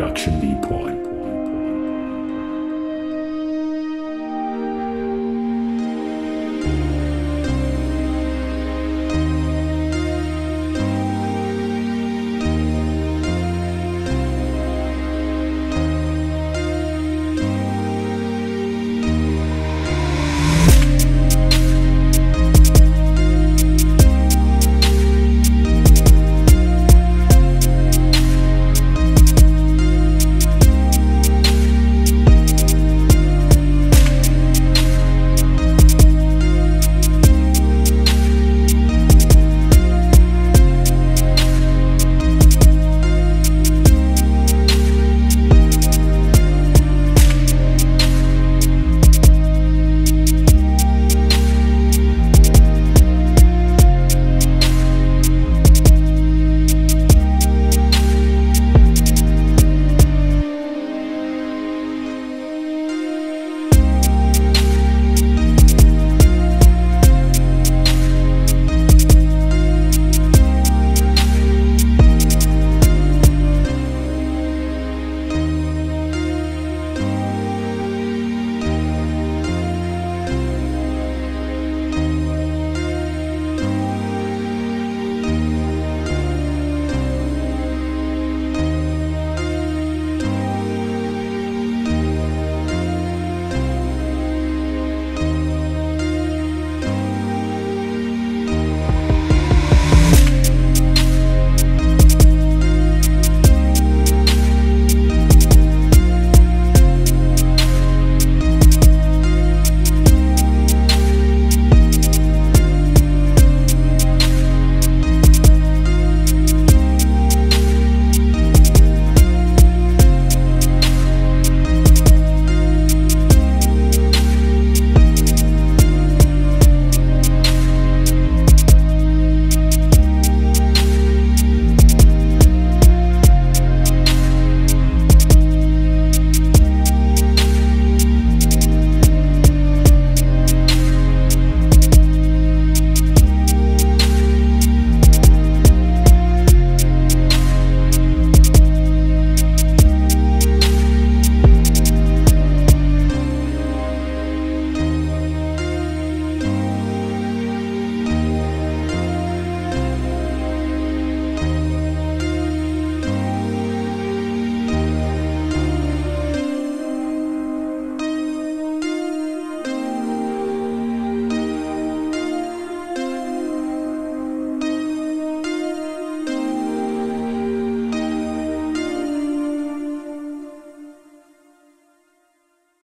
production viewpoint.